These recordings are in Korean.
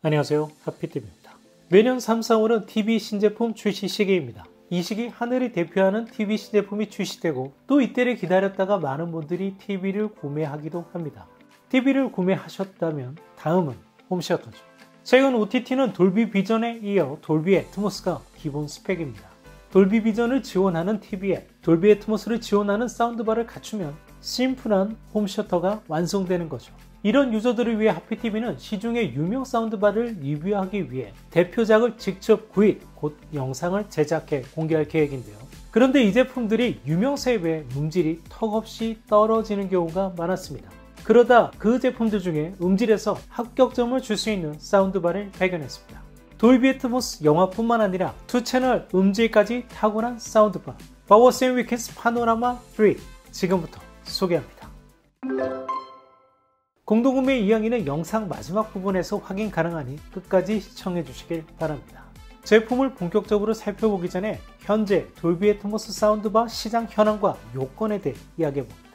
안녕하세요, 하피TV입니다. 매년 3, 4월은 TV 신제품 출시 시기입니다. 이 시기 하늘이 대표하는 TV 신제품이 출시되고 또 이때를 기다렸다가 많은 분들이 TV를 구매하기도 합니다. TV를 구매하셨다면 다음은 홈시어터죠. 최근 OTT는 돌비 비전에 이어 돌비 애트모스가 기본 스펙입니다. 돌비 비전을 지원하는 TV 앱, 돌비 애트모스를 지원하는 사운드바를 갖추면 심플한 홈시어터가 완성되는 거죠. 이런 유저들을 위해 하피TV는 시중의 유명 사운드바를 리뷰하기 위해 대표작을 직접 구입, 곧 영상을 제작해 공개할 계획인데요. 그런데 이 제품들이 유명세에 비해 음질이 턱없이 떨어지는 경우가 많았습니다. 그러다 그 제품들 중에 음질에서 합격점을 줄 수 있는 사운드바를 발견했습니다. 돌비 애트모스 영화뿐만 아니라 2채널 음질까지 탁월한 사운드바, 바워스 앤 윌킨스 파노라마 3, 지금부터 소개합니다. 공동구매 이야기는 영상 마지막 부분에서 확인 가능하니 끝까지 시청해 주시길 바랍니다. 제품을 본격적으로 살펴보기 전에 현재 돌비 애트모스 사운드바 시장 현황과 요건에 대해 이야기해봅니다.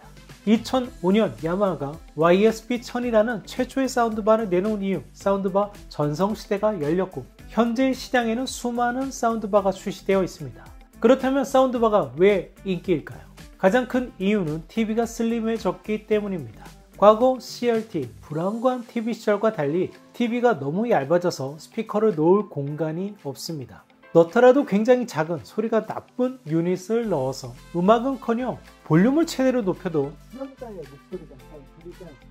2005년 야마하가 YSP-1000이라는 최초의 사운드바를 내놓은 이후 사운드바 전성시대가 열렸고 현재 시장에는 수많은 사운드바가 출시되어 있습니다. 그렇다면 사운드바가 왜 인기일까요? 가장 큰 이유는 TV가 슬림해졌기 때문입니다. 과거 CRT, 불안관 TV 시절과 달리 TV가 너무 얇아져서 스피커를 놓을 공간이 없습니다. 넣더라도 굉장히 작은, 소리가 나쁜 유닛을 넣어서 음악은커녕 볼륨을 최대로 높여도 수영자의 목소리가 잘 들리지 않습니다.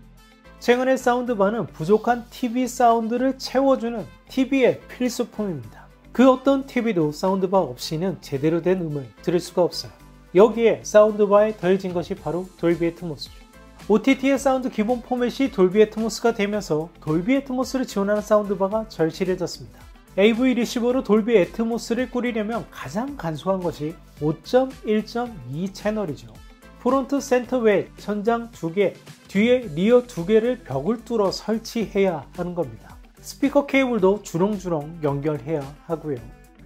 최근의 사운드바는 부족한 TV 사운드를 채워주는 TV의 필수품입니다. 그 어떤 TV도 사운드바 없이는 제대로 된 음을 들을 수가 없어요. 여기에 사운드바에 더해진 것이 바로 돌비 애트모스죠. OTT의 사운드 기본 포맷이 돌비 애트모스가 되면서 돌비 애트모스를 지원하는 사운드바가 절실해졌습니다. AV 리시버로 돌비 애트모스를 꾸리려면 가장 간소한 것이 5.1.2 채널이죠. 프론트 센터 외에 천장 2개, 뒤에 리어 2개를 벽을 뚫어 설치해야 하는 겁니다. 스피커 케이블도 주렁주렁 연결해야 하고요.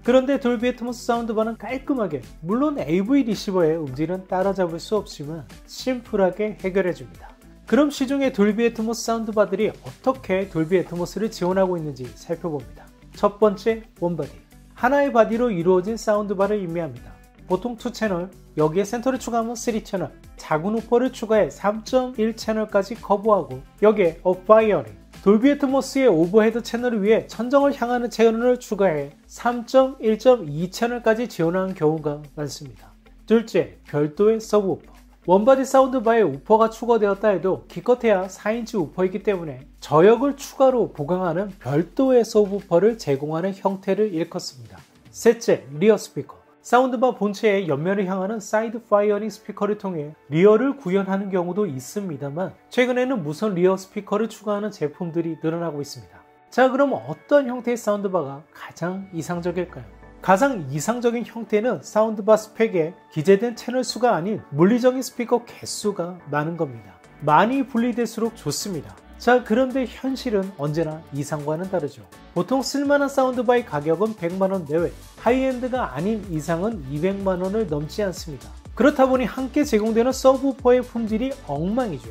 그런데 돌비 애트모스 사운드바는 깔끔하게, 물론 AV 리시버의 음질은 따라잡을 수 없지만 심플하게 해결해줍니다. 그럼 시중의 돌비 애트모스 사운드바들이 어떻게 돌비 애트모스를 지원하고 있는지 살펴봅니다. 첫 번째, 원바디. 하나의 바디로 이루어진 사운드바를 의미합니다. 보통 2채널, 여기에 센터를 추가하면 3채널, 작은 우퍼를 추가해 3.1채널까지 커버하고 여기에 업바이어링, 돌비 애트모스의 오버헤드 채널을 위해 천정을 향하는 채널을 추가해 3.1.2 채널까지 지원하는 경우가 많습니다. 둘째, 별도의 서브우퍼. 원바디 사운드바에 우퍼가 추가되었다 해도 기껏해야 4인치 우퍼이기 때문에 저역을 추가로 보강하는 별도의 서브우퍼를 제공하는 형태를 일컫습니다. 셋째, 리어 스피커. 사운드바 본체의 옆면을 향하는 사이드 파이어링 스피커를 통해 리어를 구현하는 경우도 있습니다만 최근에는 무선 리어 스피커를 추가하는 제품들이 늘어나고 있습니다. 자, 그럼 어떤 형태의 사운드바가 가장 이상적일까요? 가장 이상적인 형태는 사운드바 스펙에 기재된 채널 수가 아닌 물리적인 스피커 개수가 많은 겁니다. 많이 분리될수록 좋습니다. 자, 그런데 현실은 언제나 이상과는 다르죠. 보통 쓸만한 사운드바의 가격은 100만원 내외, 하이엔드가 아닌 이상은 200만원을 넘지 않습니다. 그렇다 보니 함께 제공되는 서브우퍼의 품질이 엉망이죠.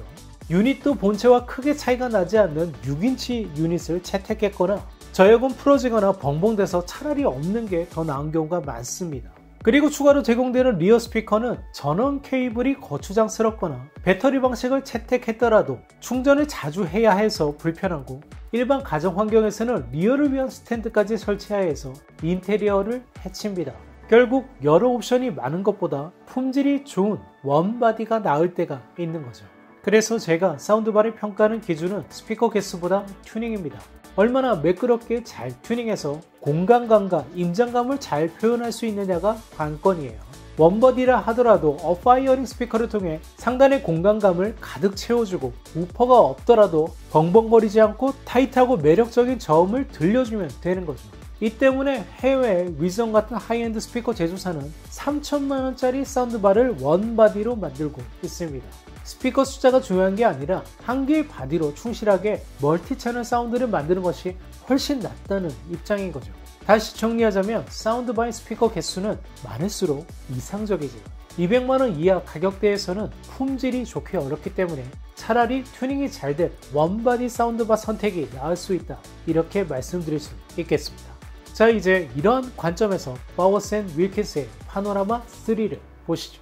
유닛도 본체와 크게 차이가 나지 않는 6인치 유닛을 채택했거나 저역은 풀어지거나 벙벙돼서 차라리 없는 게 더 나은 경우가 많습니다. 그리고 추가로 제공되는 리어 스피커는 전원 케이블이 거추장스럽거나 배터리 방식을 채택했더라도 충전을 자주 해야 해서 불편하고 일반 가정 환경에서는 리어를 위한 스탠드까지 설치해야 해서 인테리어를 해칩니다. 결국 여러 옵션이 많은 것보다 품질이 좋은 원바디가 나을 때가 있는 거죠. 그래서 제가 사운드바를 평가하는 기준은 스피커 개수보다 튜닝입니다. 얼마나 매끄럽게 잘 튜닝해서 공간감과 임장감을 잘 표현할 수 있느냐가 관건이에요. 원버디라 하더라도 업파이어링 스피커를 통해 상단의 공간감을 가득 채워주고 우퍼가 없더라도 벙벙거리지 않고 타이트하고 매력적인 저음을 들려주면 되는 거죠. 이 때문에 해외의 위성 같은 하이엔드 스피커 제조사는 3천만원짜리 사운드바를 원바디로 만들고 있습니다. 스피커 숫자가 중요한 게 아니라 한 개의 바디로 충실하게 멀티 채널 사운드를 만드는 것이 훨씬 낫다는 입장인 거죠. 다시 정리하자면 사운드바의 스피커 개수는 많을수록 이상적이지 200만원 이하 가격대에서는 품질이 좋기 어렵기 때문에 차라리 튜닝이 잘 된 원바디 사운드바 선택이 나을 수 있다, 이렇게 말씀드릴 수 있겠습니다. 자, 이제 이러한 관점에서 바워스 앤 윌킨스의 파노라마 3를 보시죠.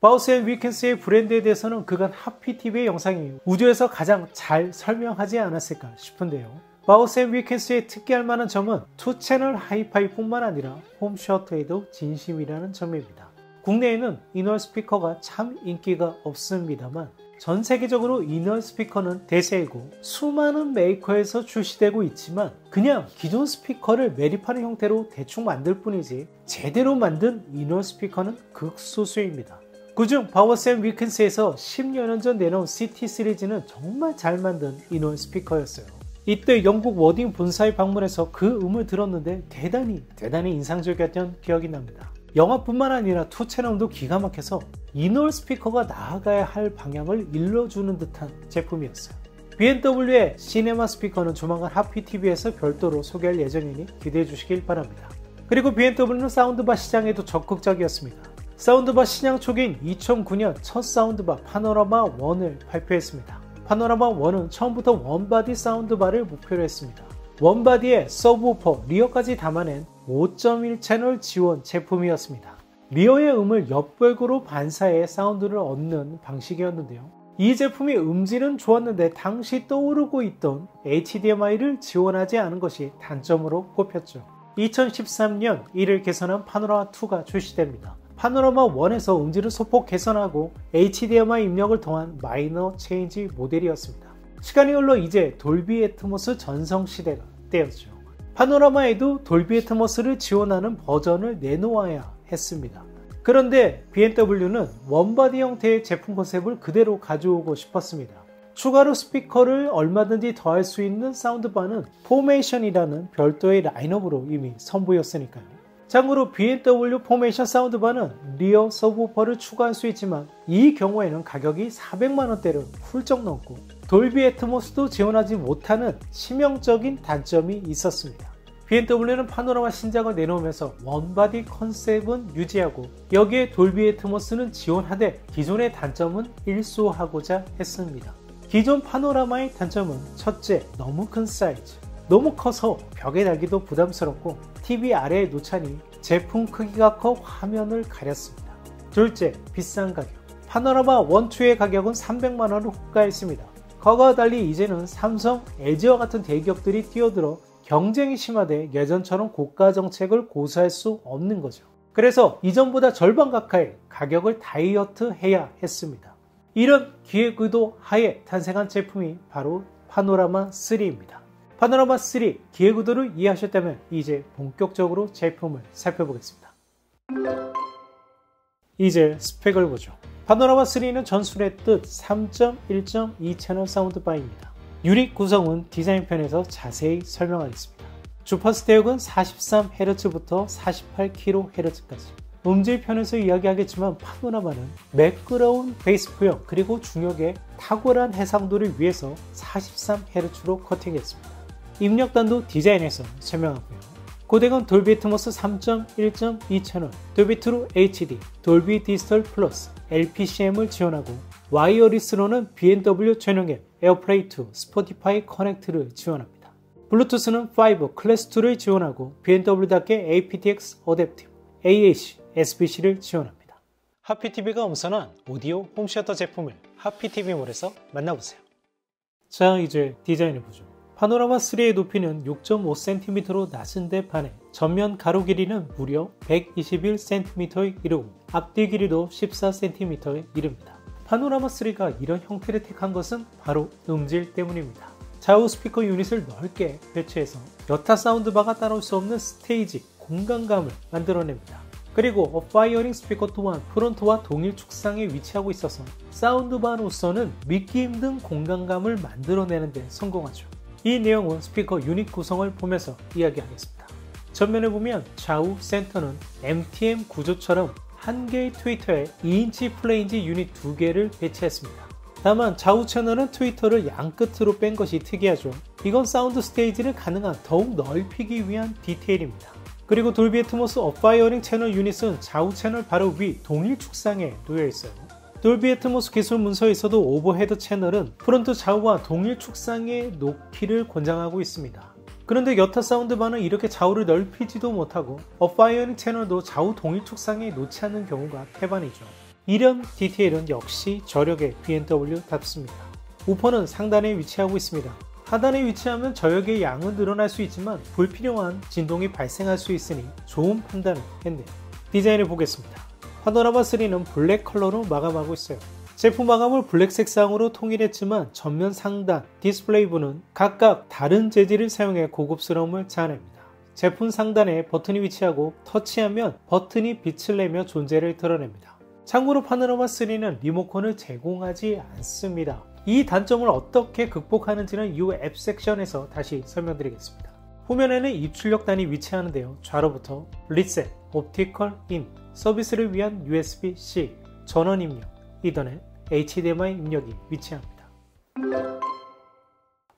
바워스 앤 윌킨스의 브랜드에 대해서는 그간 하피TV의 영상이 우주에서 가장 잘 설명하지 않았을까 싶은데요. 바워스 앤 윌킨스의 특기할 만한 점은 2채널 하이파이 뿐만 아니라 홈시어터에도 진심이라는 점입니다. 국내에는 인월 스피커가 참 인기가 없습니다만 전 세계적으로 인월 스피커는 대세이고 수많은 메이커에서 출시되고 있지만 그냥 기존 스피커를 매립하는 형태로 대충 만들 뿐이지 제대로 만든 인월 스피커는 극소수입니다. 그중 바워스 앤 윌킨스에서 10여년 전 내놓은 CT 시리즈는 정말 잘 만든 인월 스피커였어요. 이때 영국 워딩 본사에 방문해서 그 음을 들었는데 대단히 인상적이었던 기억이 납니다. 영화뿐만 아니라 2채널도 기가 막혀서 인월 스피커가 나아가야 할 방향을 일러주는 듯한 제품이었어요. BMW의 시네마 스피커는 조만간 하피TV에서 별도로 소개할 예정이니 기대해 주시길 바랍니다. 그리고 BMW는 사운드바 시장에도 적극적이었습니다. 사운드바 시장 초기인 2009년 첫 사운드바 파노라마 1을 발표했습니다. 파노라마 1은 처음부터 원바디 사운드바를 목표로 했습니다. 원바디에 서브우퍼, 리어까지 담아낸 5.1 채널 지원 제품이었습니다. 리어의 음을 옆벽으로 반사해 사운드를 얻는 방식이었는데요. 이 제품이 음질은 좋았는데 당시 떠오르고 있던 HDMI를 지원하지 않은 것이 단점으로 꼽혔죠. 2013년 이를 개선한 파노라마2가 출시됩니다. 파노라마 1에서 음질을 소폭 개선하고 HDMI 입력을 더한 마이너 체인지 모델이었습니다. 시간이 흘러 이제 돌비 애트모스 전성 시대가 되었죠. 파노라마에도 돌비 애트모스를 지원하는 버전을 내놓아야 했습니다. 그런데 BMW는 원바디 형태의 제품 컨셉을 그대로 가져오고 싶었습니다. 추가로 스피커를 얼마든지 더할 수 있는 사운드바는 포메이션이라는 별도의 라인업으로 이미 선보였으니까요. 참고로 BMW 포메이션 사운드바는 리어 서브우퍼를 추가할 수 있지만 이 경우에는 가격이 400만원대를 훌쩍 넘고 돌비 애트모스도 지원하지 못하는 치명적인 단점이 있었습니다. BMW는 파노라마 신작을 내놓으면서 원바디 컨셉은 유지하고 여기에 돌비 애트모스는 지원하되 기존의 단점은 일소하고자 했습니다. 기존 파노라마의 단점은 첫째, 너무 큰 사이즈. 너무 커서 벽에 달기도 부담스럽고 TV 아래에 놓자니 제품 크기가 커 화면을 가렸습니다. 둘째, 비싼 가격. 파노라마 1, 2의 가격은 300만원을 호가했습니다. 과거와 달리 이제는 삼성, LG와 같은 대기업들이 뛰어들어 경쟁이 심화돼 예전처럼 고가 정책을 고수할 수 없는 거죠. 그래서 이전보다 절반 가까이 가격을 다이어트해야 했습니다. 이런 기획 의도 하에 탄생한 제품이 바로 파노라마 3입니다. 파노라마 3 기획 의도를 이해하셨다면 이제 본격적으로 제품을 살펴보겠습니다. 이제 스펙을 보죠. 파노라마 3는 전술의 뜻 3.1.2 채널 사운드바입니다. 유닛 구성은 디자인편에서 자세히 설명하겠습니다. 주파수 대역은 43Hz부터 48kHz까지. 음질편에서 이야기하겠지만 파노라마는 매끄러운 베이스 표현 그리고 중역의 탁월한 해상도를 위해서 43Hz로 커팅했습니다. 입력단도 디자인에서 설명하고요. 고데건 돌비 애트모스 3.1.2 채널, 돌비 트루 HD, 돌비 디지털 플러스, LPCM을 지원하고 와이어리스로는 BMW 전용앱, 에어플레이2, 스포티파이 커넥트를 지원합니다. 블루투스는 5, 클래스2를 지원하고 BMW답게 aptX Adaptive, AAC, SBC를 지원합니다. 하피TV가 엄선한 오디오 홈시어터 제품을 하피TV몰에서 만나보세요. 자, 이제 디자인을 보죠. 파노라마 3의 높이는 6.5cm로 낮은데 반해 전면 가로 길이는 무려 121cm에 이르고 앞뒤 길이도 14cm에 이릅니다. 파노라마 3가 이런 형태를 택한 것은 바로 음질 때문입니다. 좌우 스피커 유닛을 넓게 배치해서 여타 사운드바가 따라올 수 없는 스테이지, 공간감을 만들어냅니다. 그리고 어파이어링 스피커 또한 프론트와 동일 축상에 위치하고 있어서 사운드바로서는 믿기 힘든 공간감을 만들어내는 데 성공하죠. 이 내용은 스피커 유닛 구성을 보면서 이야기하겠습니다. 전면에 보면 좌우 센터는 MTM 구조처럼 한 개의 트위터에 2인치 플레인지 유닛 2개를 배치했습니다. 다만 좌우 채널은 트위터를 양 끝으로 뺀 것이 특이하죠. 이건 사운드 스테이지를 가능한 더욱 넓히기 위한 디테일입니다. 그리고 돌비 애트모스 업파이어링 채널 유닛은 좌우 채널 바로 위 동일 축상에 놓여 있어요. 돌비 애트모스 기술 문서에서도 오버헤드 채널은 프론트 좌우와 동일 축상의 높이를 권장하고 있습니다. 그런데 여타 사운드바는 이렇게 좌우를 넓히지도 못하고 업바이어링 채널도 좌우 동일 축상에 놓지 않는 경우가 태반이죠. 이런 디테일은 역시 저력의 BMW답습니다. 우퍼는 상단에 위치하고 있습니다. 하단에 위치하면 저력의 양은 늘어날 수 있지만 불필요한 진동이 발생할 수 있으니 좋은 판단을 했네요. 디자인을 보겠습니다. 파노라마 3는 블랙 컬러로 마감하고 있어요. 제품 마감을 블랙 색상으로 통일했지만 전면 상단, 디스플레이 부는 각각 다른 재질을 사용해 고급스러움을 자아냅니다. 제품 상단에 버튼이 위치하고 터치하면 버튼이 빛을 내며 존재를 드러냅니다. 참고로 파노라마 3는 리모컨을 제공하지 않습니다. 이 단점을 어떻게 극복하는지는 이후 앱 섹션에서 다시 설명드리겠습니다. 후면에는 입출력단이 위치하는데요. 좌로부터 리셋, 옵티컬 인, 서비스를 위한 USB-C, 전원 입력, 이더넷, HDMI 입력이 위치합니다.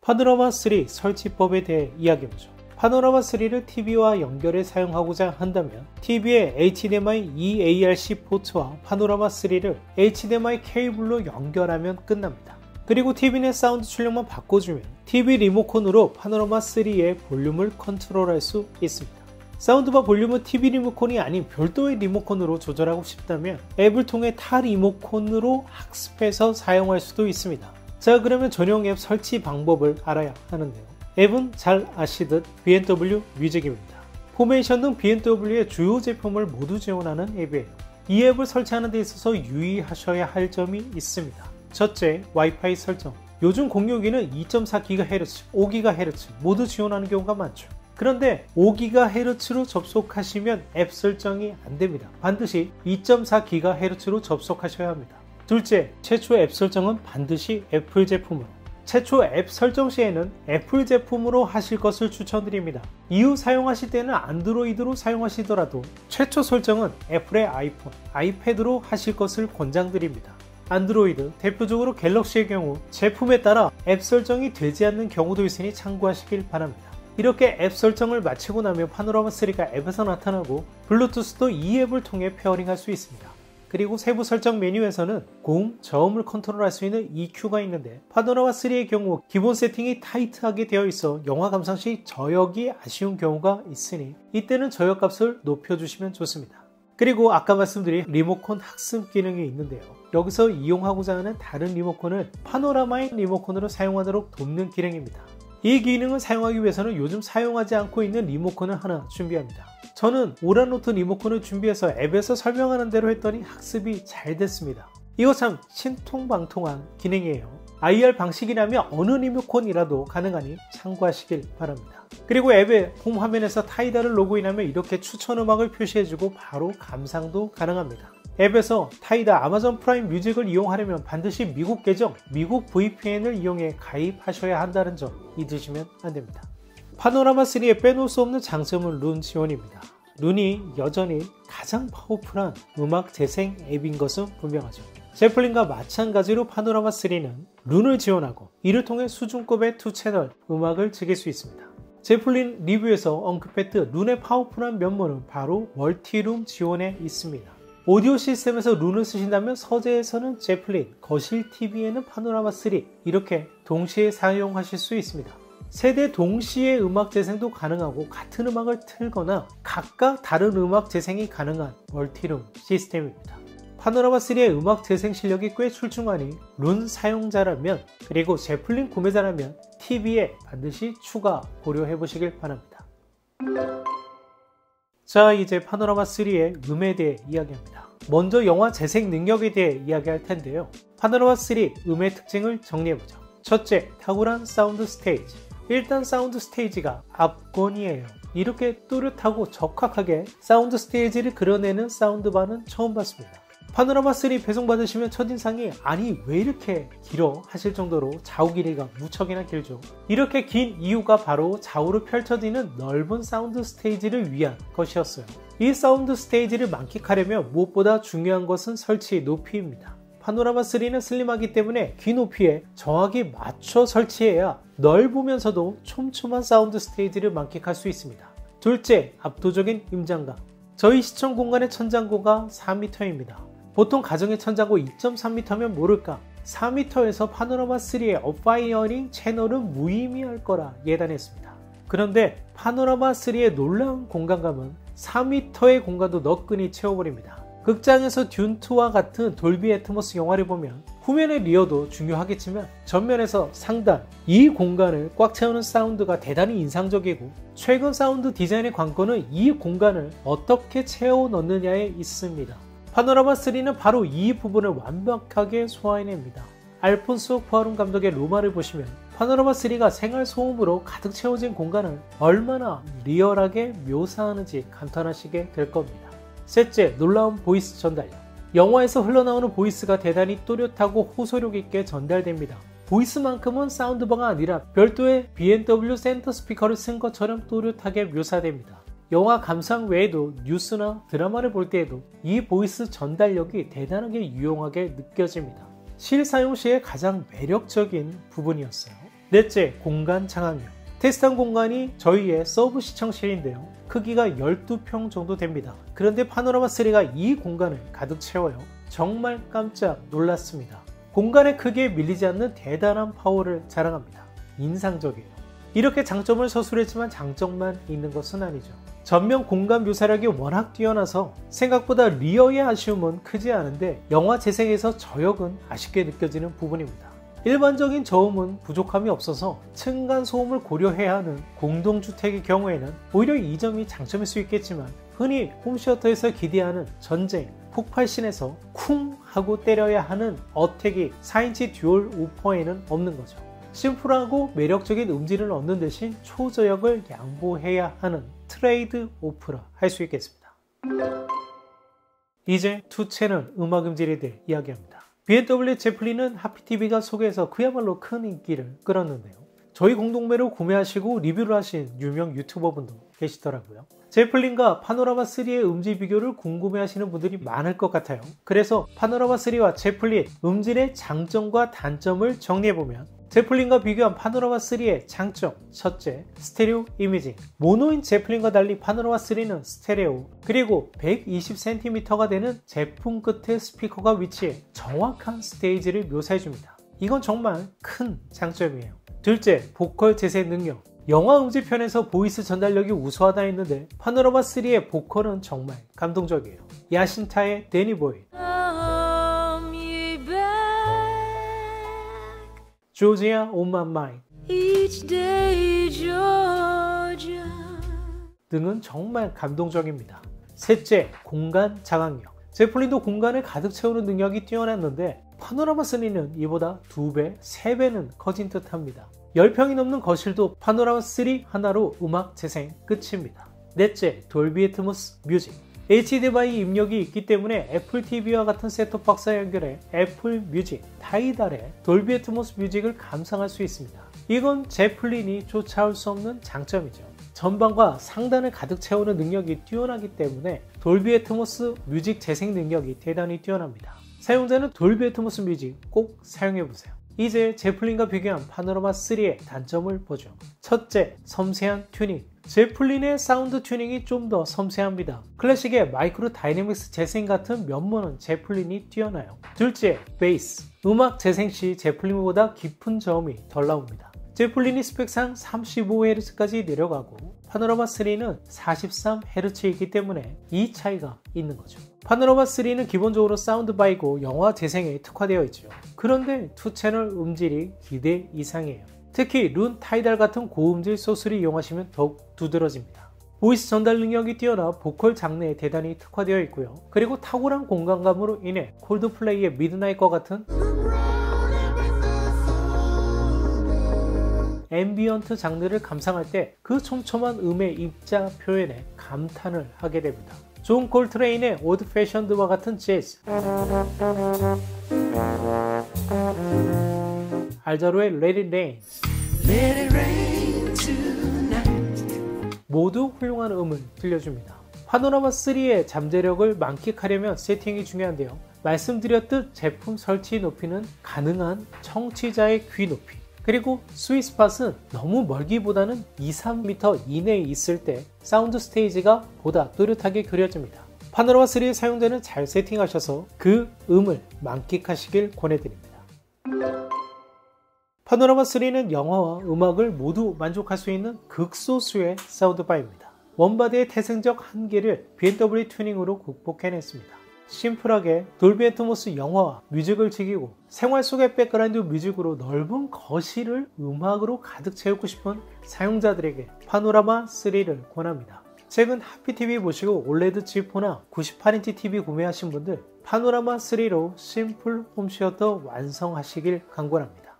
파노라마 3 설치법에 대해 이야기해보죠. 파노라마 3를 TV와 연결해 사용하고자 한다면 TV에 HDMI EARC 포트와 파노라마 3를 HDMI 케이블로 연결하면 끝납니다. 그리고 TV 내 사운드 출력만 바꿔주면 TV 리모컨으로 파노라마 3의 볼륨을 컨트롤할 수 있습니다. 사운드바 볼륨은 TV 리모컨이 아닌 별도의 리모컨으로 조절하고 싶다면 앱을 통해 타 리모컨으로 학습해서 사용할 수도 있습니다. 자, 그러면 전용 앱 설치 방법을 알아야 하는데요. 앱은 잘 아시듯 BMW 뮤직입니다. 포메이션 등 BMW의 주요 제품을 모두 지원하는 앱이에요. 이 앱을 설치하는 데 있어서 유의하셔야 할 점이 있습니다. 첫째, 와이파이 설정. 요즘 공유기는 2.4GHz, 5GHz 모두 지원하는 경우가 많죠. 그런데 5GHz로 접속하시면 앱 설정이 안됩니다. 반드시 2.4GHz로 접속하셔야 합니다. 둘째, 최초 앱 설정은 반드시 애플 제품으로. 최초 앱 설정 시에는 애플 제품으로 하실 것을 추천드립니다. 이후 사용하실 때는 안드로이드로 사용하시더라도 최초 설정은 애플의 아이폰, 아이패드로 하실 것을 권장드립니다. 안드로이드, 대표적으로 갤럭시의 경우 제품에 따라 앱 설정이 되지 않는 경우도 있으니 참고하시길 바랍니다. 이렇게 앱 설정을 마치고 나면 파노라마3가 앱에서 나타나고 블루투스도 이 앱을 통해 페어링할 수 있습니다. 그리고 세부 설정 메뉴에서는 고음, 저음을 컨트롤할 수 있는 EQ가 있는데 파노라마3의 경우 기본 세팅이 타이트하게 되어 있어 영화 감상 시 저역이 아쉬운 경우가 있으니 이때는 저역 값을 높여주시면 좋습니다. 그리고 아까 말씀드린 리모컨 학습 기능이 있는데요. 여기서 이용하고자 하는 다른 리모컨을 파노라마의 리모컨으로 사용하도록 돕는 기능입니다. 이 기능을 사용하기 위해서는 요즘 사용하지 않고 있는 리모컨을 하나 준비합니다. 저는 오라노트 리모컨을 준비해서 앱에서 설명하는 대로 했더니 학습이 잘 됐습니다. 이거 참 신통방통한 기능이에요. IR 방식이라면 어느 리모컨이라도 가능하니 참고하시길 바랍니다. 그리고 앱의 홈 화면에서 타이달을 로그인하면 이렇게 추천 음악을 표시해주고 바로 감상도 가능합니다. 앱에서 타이달, 아마존 프라임 뮤직을 이용하려면 반드시 미국 계정, 미국 VPN을 이용해 가입하셔야 한다는 점 잊으시면 안됩니다. 파노라마3에 빼놓을 수 없는 장점은 룬 지원입니다. 룬이 여전히 가장 파워풀한 음악 재생 앱인 것은 분명하죠. 제플린과 마찬가지로 파노라마3는 룬을 지원하고 이를 통해 수준급의 2채널 음악을 즐길 수 있습니다. 제플린 리뷰에서 언급했듯 룬의 파워풀한 면모는 바로 멀티룸 지원에 있습니다. 오디오 시스템에서 룬을 쓰신다면 서재에서는 제플린, 거실 TV에는 파노라마3 이렇게 동시에 사용하실 수 있습니다. 세대 동시에 음악 재생도 가능하고 같은 음악을 틀거나 각각 다른 음악 재생이 가능한 멀티룸 시스템입니다. 파노라마3의 음악 재생 실력이 꽤 출중하니 룬 사용자라면 그리고 제플린 구매자라면 TV에 반드시 추가 고려해 보시길 바랍니다. 자, 이제 파노라마3의 음에 대해 이야기합니다. 먼저 영화 재생 능력에 대해 이야기할 텐데요. 파노라마3 음의 특징을 정리해보죠. 첫째, 탁월한 사운드 스테이지. 일단 사운드 스테이지가 압권이에요. 이렇게 또렷하고 적확하게 사운드 스테이지를 그려내는 사운드바는 처음 봤습니다. 파노라마3 배송받으시면 첫인상이 아니 왜 이렇게 길어 하실 정도로 좌우 길이가 무척이나 길죠. 이렇게 긴 이유가 바로 좌우로 펼쳐지는 넓은 사운드 스테이지를 위한 것이었어요. 이 사운드 스테이지를 만끽하려면 무엇보다 중요한 것은 설치 높이입니다. 파노라마3는 슬림하기 때문에 귀 높이에 정확히 맞춰 설치해야 넓으면서도 촘촘한 사운드 스테이지를 만끽할 수 있습니다. 둘째, 압도적인 임장감. 저희 시청 공간의 천장고가 4m입니다. 보통 가정의 천장고 2.3m면 모를까 4m에서 파노라마3의 어파이어링 채널은 무의미할 거라 예단했습니다. 그런데 파노라마3의 놀라운 공간감은 4m의 공간도 너끈히 채워버립니다. 극장에서 듄2와 같은 돌비 애트모스 영화를 보면 후면의 리어도 중요하겠지만 전면에서 상단, 이 공간을 꽉 채우는 사운드가 대단히 인상적이고 최근 사운드 디자인의 관건은 이 공간을 어떻게 채워 넣느냐에 있습니다. 파노라마3는 바로 이 부분을 완벽하게 소화해냅니다. 알폰소 쿠아론 감독의 로마를 보시면 파노라마3가 생활소음으로 가득 채워진 공간을 얼마나 리얼하게 묘사하는지 감탄하시게 될 겁니다. 셋째, 놀라운 보이스 전달력. 영화에서 흘러나오는 보이스가 대단히 또렷하고 호소력 있게 전달됩니다. 보이스만큼은 사운드바가 아니라 별도의 B&W 센터 스피커를 쓴 것처럼 또렷하게 묘사됩니다. 영화 감상 외에도 뉴스나 드라마를 볼 때에도 이 보이스 전달력이 대단하게 유용하게 느껴집니다. 실사용 시의 가장 매력적인 부분이었어요. 넷째, 공간 장악력. 테스트한 공간이 저희의 서브 시청실인데요. 크기가 12평 정도 됩니다. 그런데 파노라마3가 이 공간을 가득 채워요. 정말 깜짝 놀랐습니다. 공간의 크기에 밀리지 않는 대단한 파워를 자랑합니다. 인상적이에요. 이렇게 장점을 서술했지만 장점만 있는 것은 아니죠. 전면 공간 묘사력이 워낙 뛰어나서 생각보다 리어의 아쉬움은 크지 않은데 영화 재생에서 저역은 아쉽게 느껴지는 부분입니다. 일반적인 저음은 부족함이 없어서 층간 소음을 고려해야 하는 공동주택의 경우에는 오히려 이 점이 장점일 수 있겠지만 흔히 홈시어터에서 기대하는 전쟁, 폭발신에서 쿵 하고 때려야 하는 어택이 4인치 듀얼 오퍼에는 없는 거죠. 심플하고 매력적인 음질을 얻는 대신 초저역을 양보해야 하는 트레이드 오프라 할 수 있겠습니다. 이제 두 채널 음악 음질에 대해 이야기합니다. B&W 제플린은 하피TV가 소개해서 그야말로 큰 인기를 끌었는데요. 저희 공동매로 구매하시고 리뷰를 하신 유명 유튜버분도 계시더라고요. 제플린과 파노라마3의 음질 비교를 궁금해하시는 분들이 많을 것 같아요. 그래서 파노라마3와 제플린 음질의 장점과 단점을 정리해보면 제플린과 비교한 파노라마3의 장점, 첫째, 스테레오 이미징. 모노인 제플린과 달리 파노라마3는 스테레오, 그리고 120cm가 되는 제품 끝에 스피커가 위치해 정확한 스테이지를 묘사해줍니다. 이건 정말 큰 장점이에요. 둘째, 보컬 재생 능력. 영화 음질 편에서 보이스 전달력이 우수하다 했는데 파노라마3의 보컬은 정말 감동적이에요. 야신타의 데니보이, Georgia on my mind 등은 정말 감동적입니다. 셋째, 공간 장악력. 제플린도 공간을 가득 채우는 능력이 뛰어났는데 파노라마3는 이보다 2배, 3배는 커진 듯 합니다. 10평이 넘는 거실도 파노라마3 하나로 음악 재생 끝입니다. 넷째, 돌비 애트모스 뮤직. HDMI 입력이 있기 때문에 애플 TV와 같은 셋톱박스와 연결해 애플 뮤직, 타이달의 돌비 애트모스 뮤직을 감상할 수 있습니다. 이건 제플린이 쫓아올 수 없는 장점이죠. 전방과 상단을 가득 채우는 능력이 뛰어나기 때문에 돌비 애트모스 뮤직 재생 능력이 대단히 뛰어납니다. 사용자는 돌비 애트모스 뮤직 꼭 사용해보세요. 이제 제플린과 비교한 파노라마3의 단점을 보죠. 첫째, 섬세한 튜닝. 제플린의 사운드 튜닝이 좀 더 섬세합니다. 클래식의 마이크로 다이내믹스 재생 같은 면모는 제플린이 뛰어나요. 둘째, 베이스. 음악 재생 시 제플린보다 깊은 저음이 덜 나옵니다. 제플린이 스펙상 35Hz까지 내려가고 파노라마3는 43Hz이기 때문에 이 차이가 있는 거죠. 파노라마3는 기본적으로 사운드바이고 영화 재생에 특화되어 있죠. 그런데 두 채널 음질이 기대 이상이에요. 특히 룬, 타이달 같은 고음질 소스를 이용하시면 더욱 두드러집니다. 보이스 전달 능력이 뛰어나 보컬 장르에 대단히 특화되어 있고요. 그리고 탁월한 공간감으로 인해 콜드플레이의 미드나잇과 같은 앰비언트 장르를 감상할 때 그 촘촘한 음의 입자 표현에 감탄을 하게 됩니다. 존 콜트레인의 올드 패션드와 같은 재즈, 알자로의 레디 레인 모두 훌륭한 음을 들려줍니다. 파노라마3의 잠재력을 만끽하려면 세팅이 중요한데요. 말씀드렸듯 제품 설치 높이는 가능한 청취자의 귀 높이, 그리고 스윗스팟은 너무 멀기보다는 2-3m 이내에 있을 때 사운드 스테이지가 보다 또렷하게 그려집니다. 파노라마 3에 사용되는 잘 세팅하셔서 그 음을 만끽하시길 권해드립니다. 파노라마 3는 영화와 음악을 모두 만족할 수 있는 극소수의 사운드바입니다. 원바디의 태생적 한계를 B&W 튜닝으로 극복해냈습니다. 심플하게 돌비 애트모스 영화와 뮤직을 즐기고 생활 속의 백그라운드 뮤직으로 넓은 거실을 음악으로 가득 채우고 싶은 사용자들에게 파노라마 3를 권합니다. 최근 하피TV 보시고 올레드 지포나 98인치 TV 구매하신 분들 파노라마 3로 심플 홈시어터 완성하시길 강권합니다.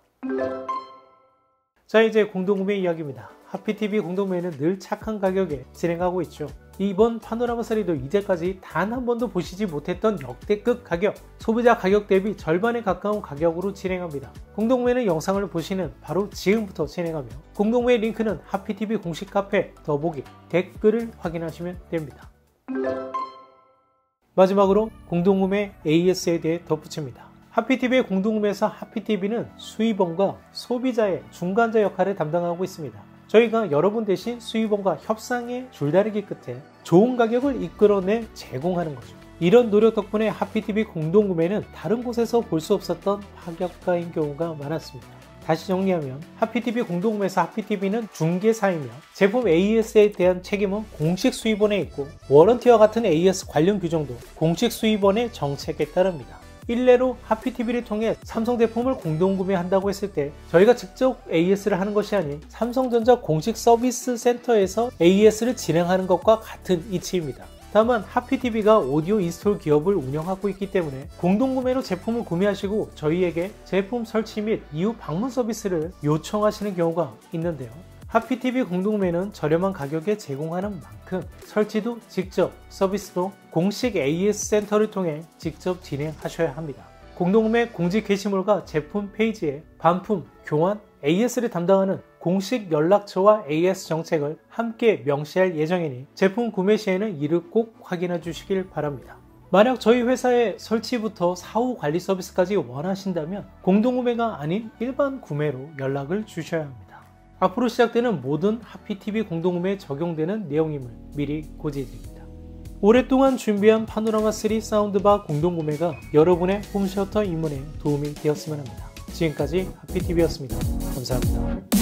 자, 이제 공동구매 이야기입니다. 하피TV 공동구매는 늘 착한 가격에 진행하고 있죠. 이번 파노라마 3도 이제까지 단 한 번도 보시지 못했던 역대급 가격, 소비자 가격 대비 절반에 가까운 가격으로 진행합니다. 공동구매는 영상을 보시는 바로 지금부터 진행하며 공동구매 링크는 하피TV 공식 카페 더보기 댓글을 확인하시면 됩니다. 마지막으로 공동구매 AS에 대해 덧붙입니다. 하피TV의 공동구매사 하피TV는 수입원과 소비자의 중간자 역할을 담당하고 있습니다. 저희가 여러분 대신 수입원과 협상의 줄다리기 끝에 좋은 가격을 이끌어내 제공하는 거죠. 이런 노력 덕분에 하피TV 공동구매는 다른 곳에서 볼 수 없었던 파격가인 경우가 많았습니다. 다시 정리하면 하피TV 공동구매사 하피TV는 중개사이며 제품 AS에 대한 책임은 공식 수입원에 있고 워런티와 같은 AS 관련 규정도 공식 수입원의 정책에 따릅니다. 일례로 하피TV를 통해 삼성 제품을 공동구매한다고 했을 때 저희가 직접 AS를 하는 것이 아닌 삼성전자 공식 서비스 센터에서 AS를 진행하는 것과 같은 이치입니다. 다만 하피TV가 오디오 인스톨 기업을 운영하고 있기 때문에 공동구매로 제품을 구매하시고 저희에게 제품 설치 및 이후 방문 서비스를 요청하시는 경우가 있는데요. 하피TV 공동구매는 저렴한 가격에 제공하는 만큼 설치도 직접, 서비스도 공식 AS 센터를 통해 직접 진행하셔야 합니다. 공동구매 공지 게시물과 제품 페이지에 반품, 교환, AS를 담당하는 공식 연락처와 AS 정책을 함께 명시할 예정이니 제품 구매 시에는 이를 꼭 확인해 주시길 바랍니다. 만약 저희 회사의 설치부터 사후 관리 서비스까지 원하신다면 공동구매가 아닌 일반 구매로 연락을 주셔야 합니다. 앞으로 시작되는 모든 하피TV 공동구매에 적용되는 내용임을 미리 고지해드립니다. 오랫동안 준비한 파노라마 3 사운드바 공동구매가 여러분의 홈시어터 입문에 도움이 되었으면 합니다. 지금까지 하피TV였습니다. 감사합니다.